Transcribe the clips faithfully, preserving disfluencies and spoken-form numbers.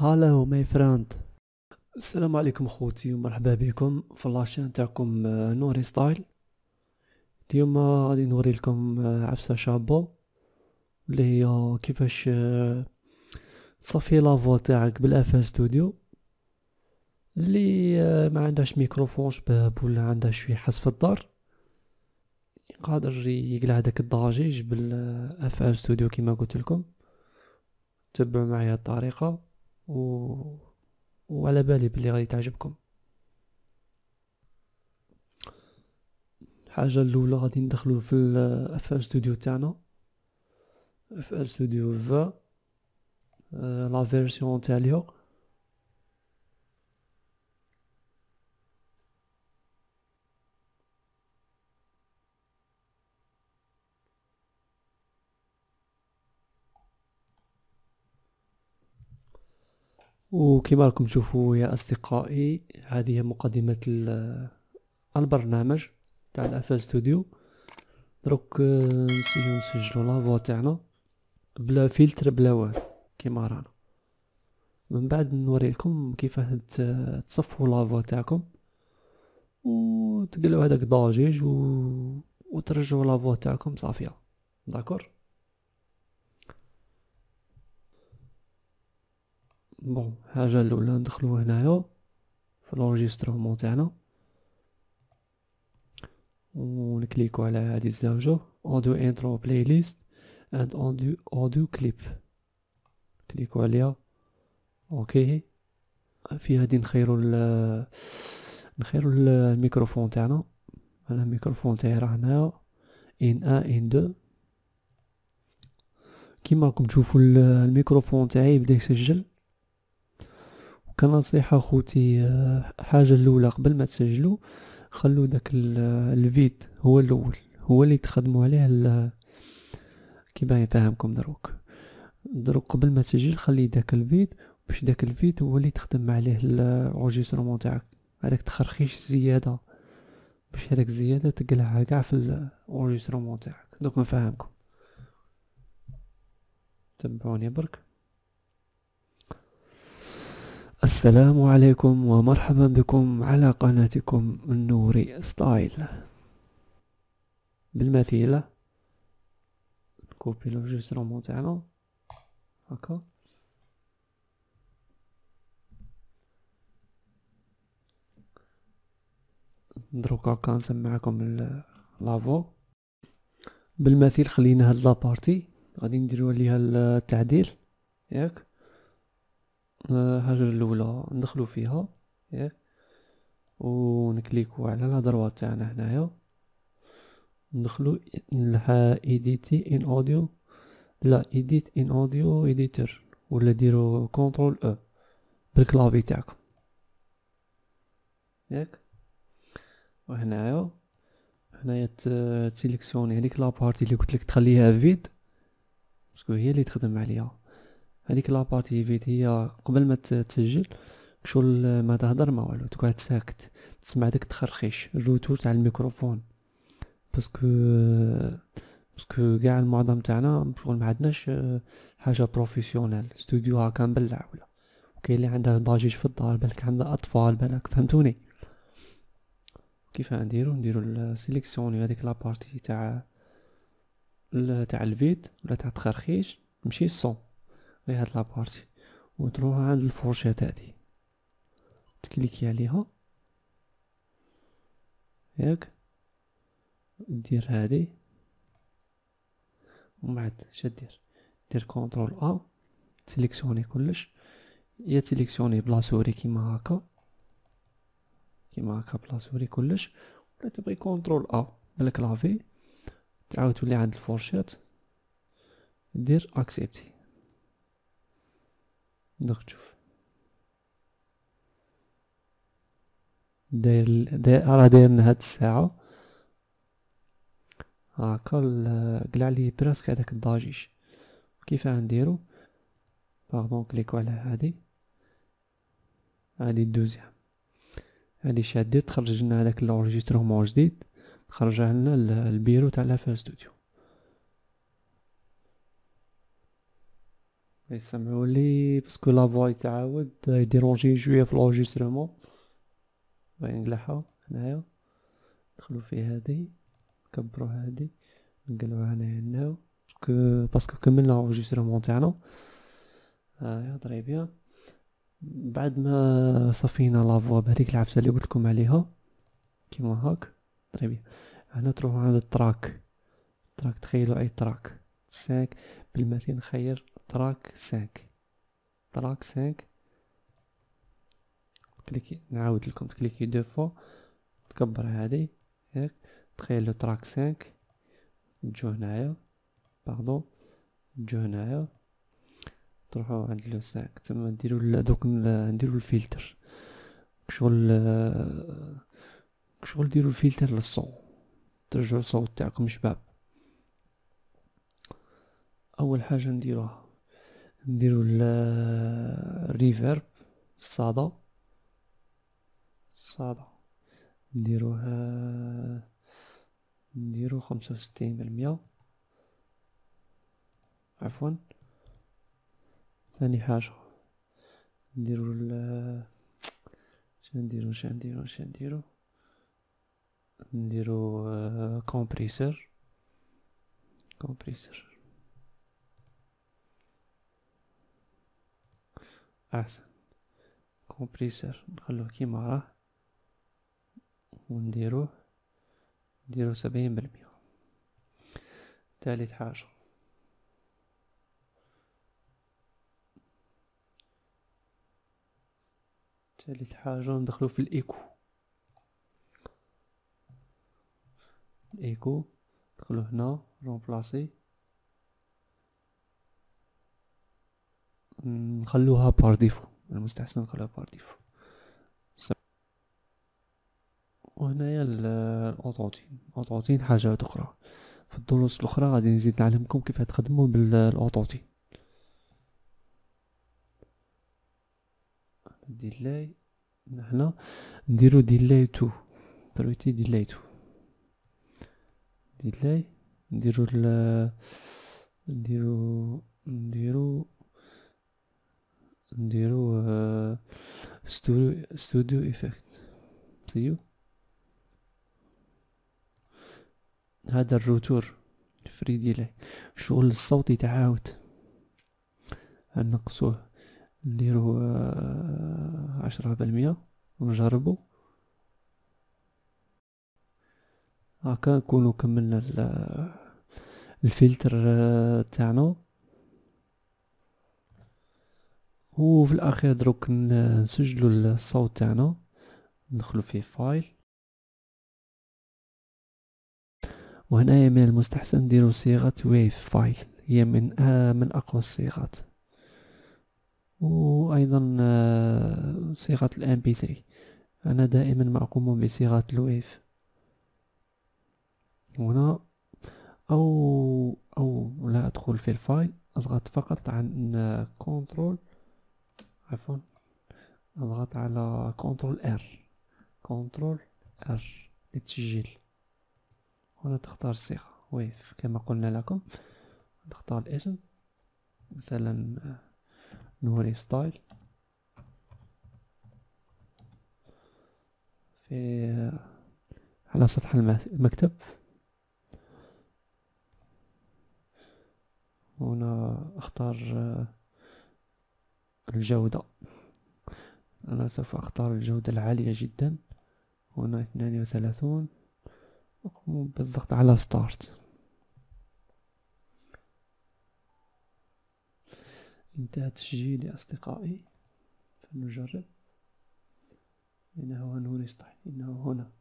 هالو ماي فراند، السلام عليكم خوتي ومرحبا بكم في لاشين تاعكم نوري ستايل. اليوم غادي نوري لكم عفسه شابو اللي هي كيفاش تصفي لافو تاعك بالأفل ستوديو اللي ما عندهاش ميكروفون شباب ولا عندها شويه حس في الدار، قادر يقلع داك الضجيج بالأفل ستوديو كما قلت لكم. تبعوا معايا الطريقه و... وعلى بالي بلي غادي تعجبكم. الحاجه الاولى غادي ندخلو في الأفل ستوديو تاعنا، أفل ستوديو في آه... لا فيرسيون تاع اليوم. وكما راكم تشوفوا يا اصدقائي، هذه هي مقدمه البرنامج تاع الأفل ستوديو. دروك نسيو نسجلو لافوا تاعنا بلا فلتر بلا والو كما رانا، من بعد نوريلكم كيفاه تصفوا لافوا تاعكم وتقلعوا هذاك الضجيج و... وترجعوا لافوا تاعكم صافيه. داكور بون، حاجه الاولى ندخلو هنايا في لونجسترومون تاعنا ونكليكو على هذه الزوجه اوديو انترو بلاي ليست اند اوديو اوديو كليب، كليكو عليها اوكي. في هذه نخيرو ال نخيرو الميكروفون تاعنا. انا الميكروفون تاعي راه هنايا ان واحد ان اثنين. كيما راكم تشوفوا الميكروفون تاعي بدا يسجل. كنصيحه خوتي، حاجه الاولى قبل ما تسجلوا خلوا داك الفيد هو الاول، هو اللي تخدموا عليه كيما يفهمكم. دروك دروك قبل ما تسجل خلي داك الفيد، باش داك الفيد هو اللي تخدم عليه الانجسترومون تاعك. هذاك تخرخيش زياده باش هذاك الزياده تقلعها كاع في الانجسترومون تاعك. دوك نفهمكم، تبعوني برك. السلام عليكم ومرحبا بكم على قناتكم نوري ستايل. بالمثيلة نكوبي لونجسترومون تاعنا هاكا، ندروك هاكا نسمعكم لافو. بالمثيل خلينا هاد لابارتي غادي نديرو ليها التعديل ياك. الحاجه الاولى ندخلو فيها ياك ونكليكو على لا دروات تاعنا هنايا، ندخلو لها ايديتي ان اوديو، لا ايديت ان اوديو ايديتور، ولا ديرو كونترول او بالكلافي تاعكم ياك. وهنايا هنايا تسيليكسيوني هذيك لابارتي اللي قلت لك تخليها فيد باسكو هي اللي تخدم عليها. هذيك لابارتي فيت هي قبل ما تسجل شغل ما تهضر ما والو، تقعد ساكت تسمع داك التخرخيش الروتور تاع الميكروفون، باسكو باسكو كاع المعظم تاعنا شغل ما عندناش حاجه بروفيسيونيل ستوديو هاكا مبلع ولا، وكاين اللي عنده ضجيج في الدار، بالك عنده اطفال، بالك فهمتوني. كيف نديرو نديرو السيليكسيوني هذيك لابارتي تاع تاع الفيد ولا تاع التخرخيش، ماشي الصون غير هاد لابارتي، وتروح عند الفورشات هادي تكليكي عليها ياك، دير هادي ومن بعد شدير دير كونترول ا تسيليكسيوني كلش، يا تسيليكسيوني بلا سوري كيما هاكا كيما هاكا بلا سوري كلش، ولا تبغي كونترول ا بالكلافي تعاود تولي عند الفورشات دير اكسبتي. دوك تشوف داير داير راه دايرنا هاد الساعه هاكا قلع لي براسك هداك الضجيج. كيفاه نديرو باردون، كليكو على هادي هادي الدوزيام هادي شادير تخرج لنا هداك لونجسترومون جديد، تخرجه لنا البيرو تاع الأفل ستوديو يسمعوا لي باسكو لا فوا يتعاود يديرونجي شويه في لونجسترمون. باغي نقلعها هنايا، ندخلو في هادي، نكبرو هادي، نقلعوها هنايا هنا باسكو باسكو كملنا لونجسترمون تاعنا. هاهي طري بيان. بعد ما صفينا لا فوا بهاديك العفسه اللي قلتلكم عليها كيما هاك طري بيان، هنا تروحو عند التراك. تراك تخيلوا اي تراك ساك، بالمثل نخير تراك ساك، تراك ساك كليكي، نعاود لكم تكليكي دو فوا، تكبر هادي ياك، تخيلوا تراك ساك، تجو هنايا باردون، تجو هنايا تروحو عند لو ساك، تما نديرو دوك نديرو الفلتر شغل شغل ديرو الفلتر للصوت، ترجعو الصوت تاعكم شباب. اول حاجه نديروها نديرو الريفيرب الصدى الصدى نديروها نديرو خمسة وستين بالمية عفوا. ثاني حاجه نديرو ال شنديرو شنديرو شنديرو نديرو كومبريسور كومبريسور احسن، كومبريسور نخلوه كيما راه ونديروه نديرو سبعين بالمية. ثالث حاجه ثالث حاجه ندخلو في الايكو الايكو ندخلو هنا رومبلاسي، نخلوها بار ديفو، المستحسن نخلوها بار ديفو. وهنايا الاوتوتين، الاوتوتين حاجه اخرى، في الدروس الاخرى غادي نزيد نعلمكم كيف تخدموا بالاوتوتين. ديلاي هنا نديرو ديلاي تو بروتي ديلاي تو ديلاي نديرو ال نديرو نديرو نديرو ستوديو ستوديو ايفيكت سيو. هذا الروتور فري ديلي شغل الصوت يتعاود، نقصوه نديرو عشرة بالمية ونجربو، هاكا نكونو كملنا الفلتر تاعنا. وفي الاخير دروك نسجلو الصوت تاعنا، ندخلو في فايل، وهنايا من المستحسن نديرو صيغه ويف فايل، هي من آه من اقوى الصيغات، وايضا آه صيغه الام بي ثري، انا دائما ما اقوم بصيغه الويف هنا، او او لا ادخل في الفايل، اضغط فقط عن كنترول عفوا اضغط على كنترول ار كنترول ار للتسجيل، هنا تختار صيغة ويف كما قلنا لكم، نختار الاسم مثلا نوري ستايل، في على سطح المكتب هنا اختار الجودة، أنا سوف أختار الجودة العالية جدا، هنا اثنان وثلاثون، أقوم بالضغط على ستارت، انتهى تسجيلي أصدقائي، فلنجرب، إنه نوري ستايل، إنه هنا،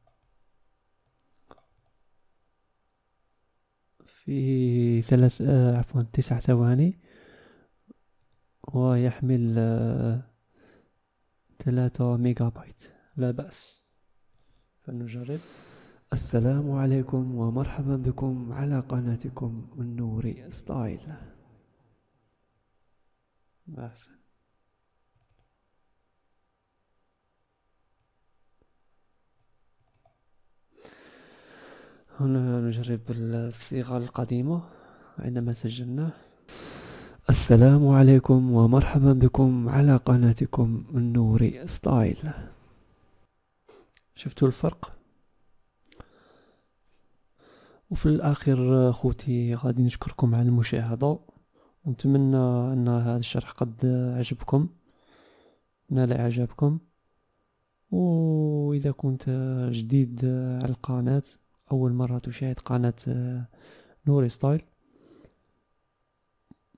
في ثلاث آه عفوا تسع ثواني. ويحمل ثلاثة ميجا بايت، لا بأس، فلنجرب. السلام عليكم ومرحبا بكم على قناتكم النوري ستايل. أحسن، هنا نجرب الصيغة القديمة عندما سجلناه. السلام عليكم ومرحبا بكم على قناتكم النوري ستايل. شفتوا الفرق؟ وفي الاخير خوتي غادي نشكركم على المشاهدة، ونتمنى ان هذا الشرح قد عجبكم، نال اعجابكم. واذا كنت جديد على القناة، اول مرة تشاهد قناة نوري ستايل،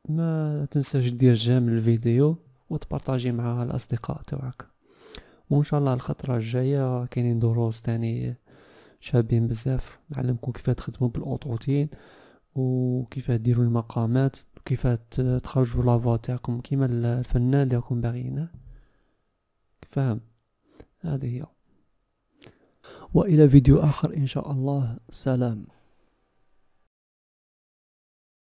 ما تنساش دير جيم الفيديو وتبارطاجي مع الاصدقاء تاعك. وان شاء الله الخطره الجايه كاينين دروس تاني شابين بزاف، نعلمكم كيف تخدموا بالاوتوتين وكيف ديروا المقامات وكيف تخرجوا لافوا تاعكم كيما الفنان اللي راكم باغيينه. فاهم؟ هذه هي، والى فيديو اخر ان شاء الله. سلام.